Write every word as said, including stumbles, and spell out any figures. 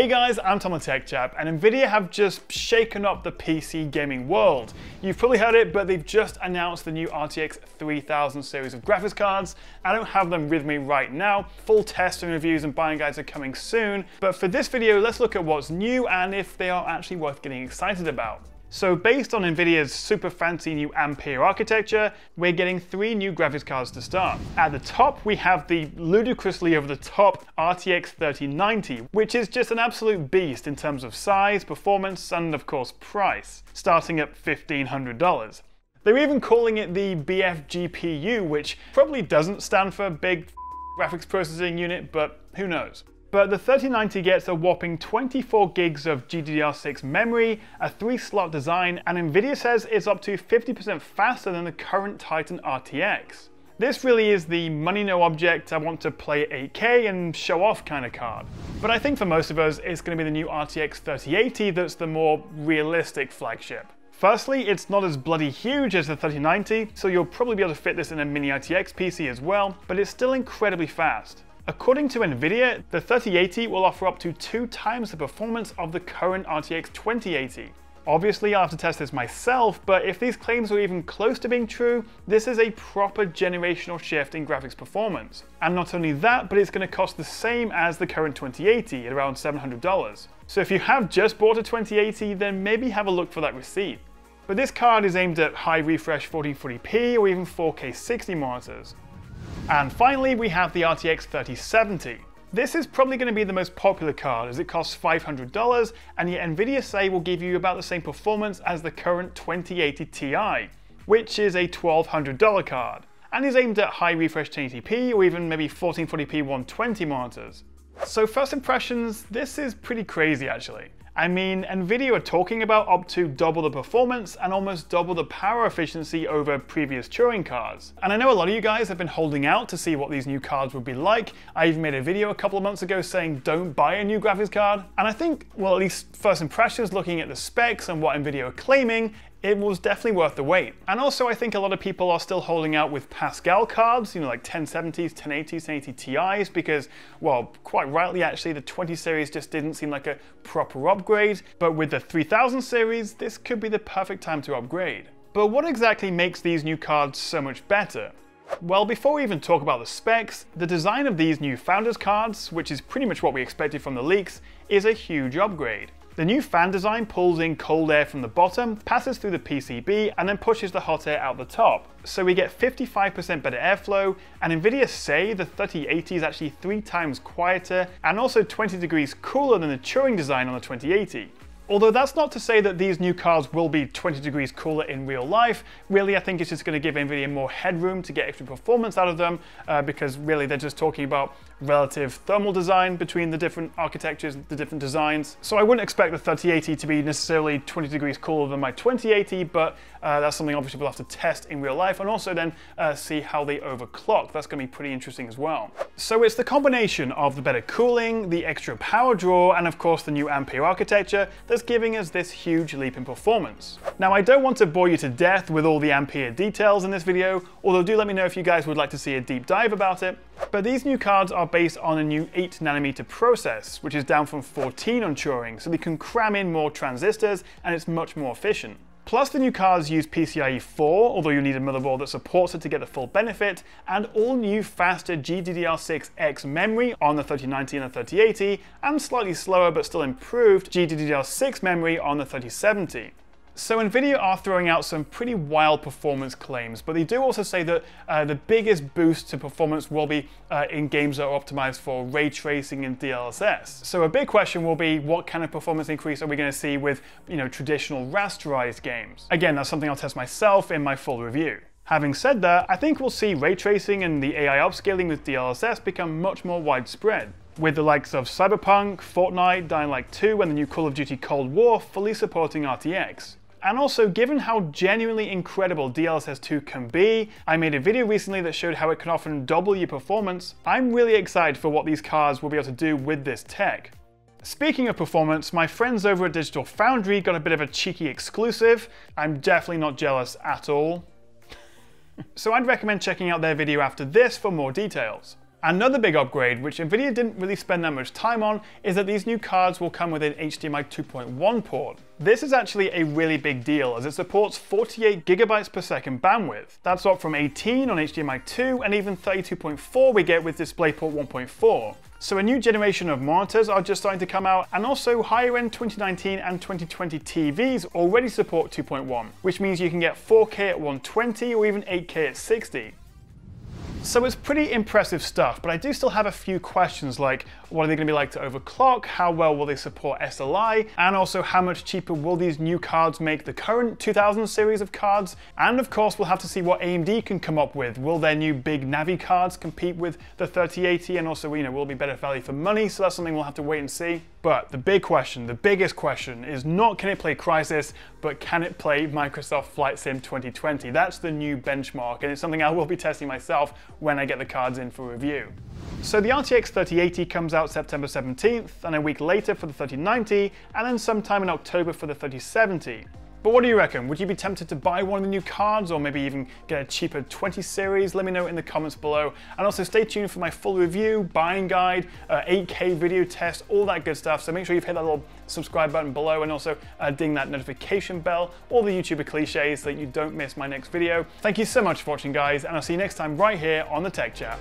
Hey guys, I'm Tom the Tech Chap, and NVIDIA have just shaken up the P C gaming world. You've probably heard it, but they've just announced the new R T X three thousand series of graphics cards. I don't have them with me right now. Full tests and reviews and buying guides are coming soon. But for this video, let's look at what's new and if they are actually worth getting excited about. So based on NVIDIA's super fancy new Ampere architecture, we're getting three new graphics cards to start. At the top, we have the ludicrously over-the-top R T X thirty ninety, which is just an absolute beast in terms of size, performance, and of course price, starting at fifteen hundred dollars. They're even calling it the B F G P U, which probably doesn't stand for Big Graphics Processing Unit, but who knows. But the thirty ninety gets a whopping twenty-four gigs of G D D R six memory, a three slot design, and NVIDIA says it's up to fifty percent faster than the current Titan R T X. This really is the money no object, I want to play eight K and show off kind of card. But I think for most of us, it's going to be the new R T X thirty eighty that's the more realistic flagship. Firstly, it's not as bloody huge as the thirty ninety, so you'll probably be able to fit this in a mini R T X P C as well, but it's still incredibly fast. According to NVIDIA, the thirty eighty will offer up to two times the performance of the current R T X twenty eighty. Obviously, I'll have to test this myself, but if these claims are even close to being true, this is a proper generational shift in graphics performance. And not only that, but it's going to cost the same as the current twenty eighty at around seven hundred dollars. So if you have just bought a twenty eighty, then maybe have a look for that receipt. But this card is aimed at high refresh fourteen forty p or even four K sixty monitors. And finally, we have the R T X thirty seventy. This is probably going to be the most popular card as it costs five hundred dollars, and yet NVIDIA say will give you about the same performance as the current twenty eighty Ti, which is a twelve hundred dollar card, and is aimed at high refresh ten eighty p or even maybe fourteen forty p one twenty monitors. So first impressions, this is pretty crazy actually. I mean, NVIDIA are talking about up to double the performance and almost double the power efficiency over previous Turing cards. And I know a lot of you guys have been holding out to see what these new cards would be like. I even made a video a couple of months ago saying don't buy a new graphics card. And I think, well, at least first impressions, looking at the specs and what NVIDIA are claiming, it was definitely worth the wait. And also I think a lot of people are still holding out with Pascal cards, you know, like ten seventies, ten eighties, ten eighty Ti's, because, well, quite rightly actually, the twenty series just didn't seem like a proper upgrade, but with the three thousand series, this could be the perfect time to upgrade. But what exactly makes these new cards so much better? Well, before we even talk about the specs, the design of these new Founders cards, which is pretty much what we expected from the leaks, is a huge upgrade. The new fan design pulls in cold air from the bottom, passes through the P C B, and then pushes the hot air out the top. So we get fifty-five percent better airflow, and NVIDIA say the thirty eighty is actually three times quieter and also twenty degrees cooler than the Turing design on the twenty eighty. Although that's not to say that these new cards will be twenty degrees cooler in real life. Really, I think it's just going to give NVIDIA more headroom to get extra performance out of them, uh, because really they're just talking about relative thermal design between the different architectures, the different designs. So I wouldn't expect the thirty eighty to be necessarily twenty degrees cooler than my twenty eighty, but uh, that's something obviously we'll have to test in real life and also then uh, see how they overclock. That's going to be pretty interesting as well. So it's the combination of the better cooling, the extra power draw, and of course the new Ampere architecture that's giving us this huge leap in performance. Now, I don't want to bore you to death with all the Ampere details in this video, although do let me know if you guys would like to see a deep dive about it. But these new cards are based on a new eight nanometer process, which is down from fourteen on Turing, so they can cram in more transistors and it's much more efficient. Plus, the new cards use P C I E four, although you need a motherboard that supports it to get the full benefit, and all new faster G D D R six X memory on the thirty ninety and the thirty eighty, and slightly slower but still improved G D D R six memory on the thirty seventy. So NVIDIA are throwing out some pretty wild performance claims, but they do also say that uh, the biggest boost to performance will be uh, in games that are optimized for ray tracing and D L S S. So a big question will be, what kind of performance increase are we going to see with, you know, traditional rasterized games? Again, that's something I'll test myself in my full review. Having said that, I think we'll see ray tracing and the A I upscaling with D L S S become much more widespread, with the likes of Cyberpunk, Fortnite, Dying Light two, and the new Call of Duty Cold War fully supporting R T X. And also, given how genuinely incredible D L S S two can be, I made a video recently that showed how it can often double your performance. I'm really excited for what these cards will be able to do with this tech. Speaking of performance, my friends over at Digital Foundry got a bit of a cheeky exclusive. I'm definitely not jealous at all. So I'd recommend checking out their video after this for more details. Another big upgrade, which NVIDIA didn't really spend that much time on, is that these new cards will come with an H D M I two point one port. This is actually a really big deal, as it supports forty-eight gigabytes per second bandwidth. That's up from eighteen on H D M I two and even thirty-two point four we get with DisplayPort one point four. So a new generation of monitors are just starting to come out, and also higher-end twenty nineteen and twenty twenty T Vs already support two point one, which means you can get four K at one twenty or even eight K at sixty. So it's pretty impressive stuff, but I do still have a few questions like, what are they going to be like to overclock? How well will they support S L I? And also, how much cheaper will these new cards make the current two thousand series of cards? And of course, we'll have to see what A M D can come up with. Will their new big Navi cards compete with the thirty eighty? And also, you know, will it be better value for money? So that's something we'll have to wait and see. But the big question, the biggest question, is not can it play Crysis, but can it play Microsoft Flight Sim twenty twenty? That's the new benchmark, and it's something I will be testing myself when I get the cards in for review. So the R T X thirty eighty comes out September seventeenth, and a week later for the thirty ninety, and then sometime in October for the thirty seventy. But what do you reckon? Would you be tempted to buy one of the new cards, or maybe even get a cheaper twenty series? Let me know in the comments below. And also stay tuned for my full review, buying guide, uh, eight K video test, all that good stuff. So make sure you've hit that little subscribe button below, and also uh, ding that notification bell, all the YouTuber cliches, so that you don't miss my next video. Thank you so much for watching, guys, and I'll see you next time right here on The Tech Chap.